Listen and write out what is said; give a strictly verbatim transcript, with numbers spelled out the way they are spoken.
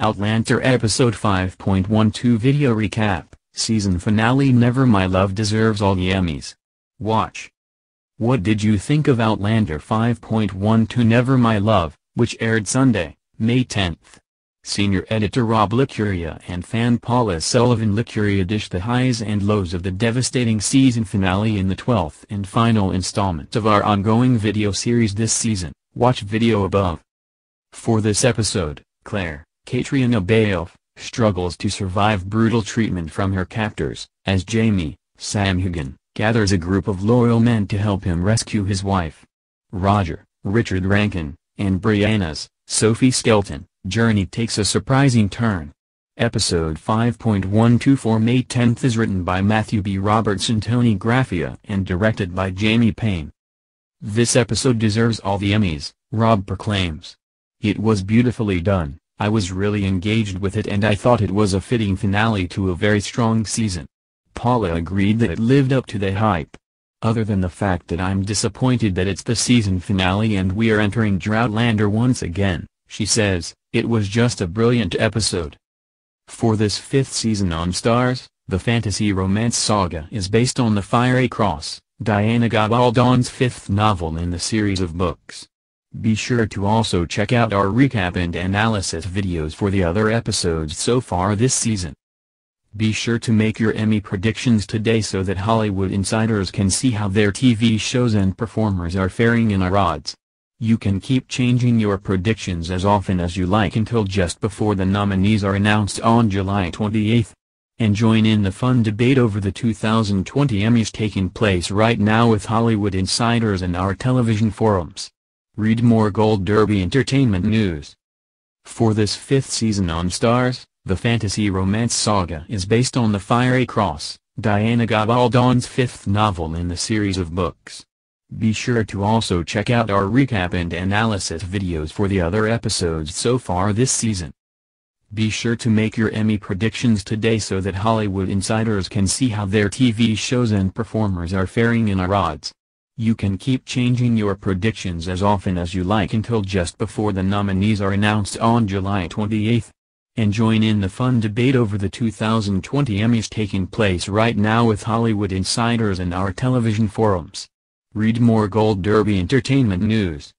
Outlander Episode five point one two Video Recap, Season Finale Never My Love deserves all the Emmys. Watch. What did you think of Outlander five point one two Never My Love, which aired Sunday, May tenth? Senior editor Rob Licuria and fan Paula Sullivan Licuria dished the highs and lows of the devastating season finale in the twelfth and final installment of our ongoing video series this season. Watch video above. For this episode, Claire, Caitriona Balfe, struggles to survive brutal treatment from her captors, as Jamie, Sam Heughan, gathers a group of loyal men to help him rescue his wife. Roger, Richard Rankin, and Brianna's, Sophie Skelton, journey takes a surprising turn. Episode five point one two four May tenth is written by Matthew B. Roberts and Tony Graffia and directed by Jamie Payne. "This episode deserves all the Emmys," Rob proclaims. "It was beautifully done, I was really engaged with it and I thought it was a fitting finale to a very strong season." Paula agreed that it lived up to the hype. "Other than the fact that I'm disappointed that it's the season finale and we are entering Droughtlander once again," she says, "it was just a brilliant episode." For this fifth season on Stars, the fantasy romance saga is based on the Fiery Cross, Diana Gabaldon's fifth novel in the series of books. Be sure to also check out our recap and analysis videos for the other episodes so far this season. Be sure to make your Emmy predictions today so that Hollywood insiders can see how their T V shows and performers are faring in our odds. You can keep changing your predictions as often as you like until just before the nominees are announced on July twenty-eighth. And join in the fun debate over the two thousand twenty Emmys taking place right now with Hollywood insiders and our television forums. Read more Gold Derby entertainment news. For this fifth season on Stars, the fantasy romance saga is based on the Fiery Cross, Diana Gabaldon's fifth novel in the series of books. Be sure to also check out our recap and analysis videos for the other episodes so far this season. Be sure to make your Emmy predictions today so that Hollywood insiders can see how their T V shows and performers are faring in our odds. You can keep changing your predictions as often as you like until just before the nominees are announced on July twenty-eighth. And join in the fun debate over the two thousand twenty Emmys taking place right now with Hollywood insiders and our television forums. Read more Gold Derby entertainment news.